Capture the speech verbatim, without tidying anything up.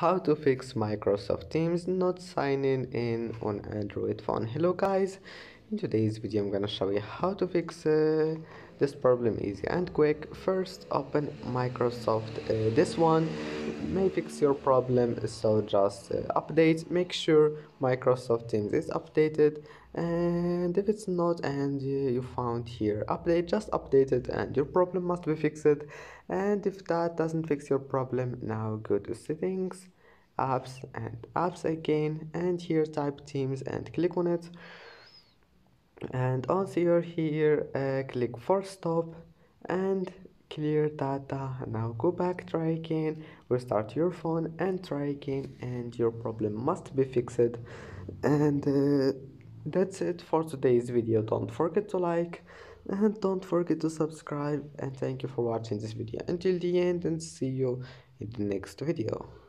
How to fix Microsoft Teams not signing in on Android phone. Hello guys, in today's video I'm gonna show you how to fix uh, this problem easy and quick. First open Microsoft uh, this one may fix your problem, so just uh, update, make sure Microsoft Teams is updated, and if it's not and uh, you found here update, just update it and your problem must be fixed. And if that doesn't fix your problem, now go to settings, apps and apps again, and here type Teams and click on it, and once you're here uh, click for stop and clear data. Now go back, try again, restart your phone and try again, and your problem must be fixed. And uh, that's it for today's video. Don't forget to like and don't forget to subscribe, and thank you for watching this video until the end, and see you in the next video.